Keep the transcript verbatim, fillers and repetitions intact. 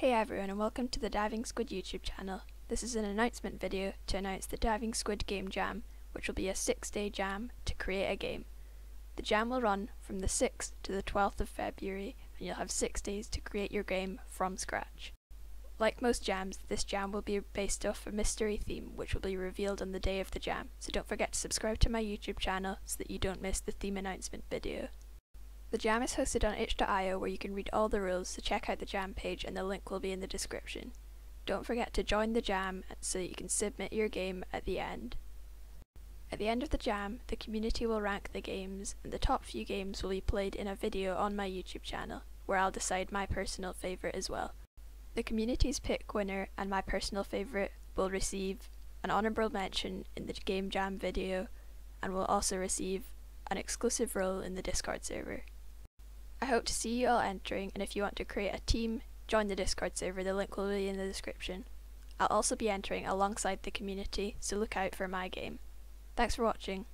Hey everyone and welcome to the Diving Squid YouTube channel. This is an announcement video to announce the Diving Squid Game Jam, which will be a six day jam to create a game. The jam will run from the sixth to the twelfth of February and you'll have six days to create your game from scratch. Like most jams, this jam will be based off a mystery theme which will be revealed on the day of the jam, so don't forget to subscribe to my YouTube channel so that you don't miss the theme announcement video. The jam is hosted on itch dot i o where you can read all the rules, so check out the jam page and the link will be in the description. Don't forget to join the jam so that you can submit your game at the end. At the end of the jam, the community will rank the games and the top few games will be played in a video on my YouTube channel, where I'll decide my personal favourite as well. The community's pick winner and my personal favourite will receive an honourable mention in the game jam video and will also receive an exclusive role in the Discord server. I hope to see you all entering, and if you want to create a team, join the Discord server, the link will be in the description. I'll also be entering alongside the community, so look out for my game. Thanks for watching.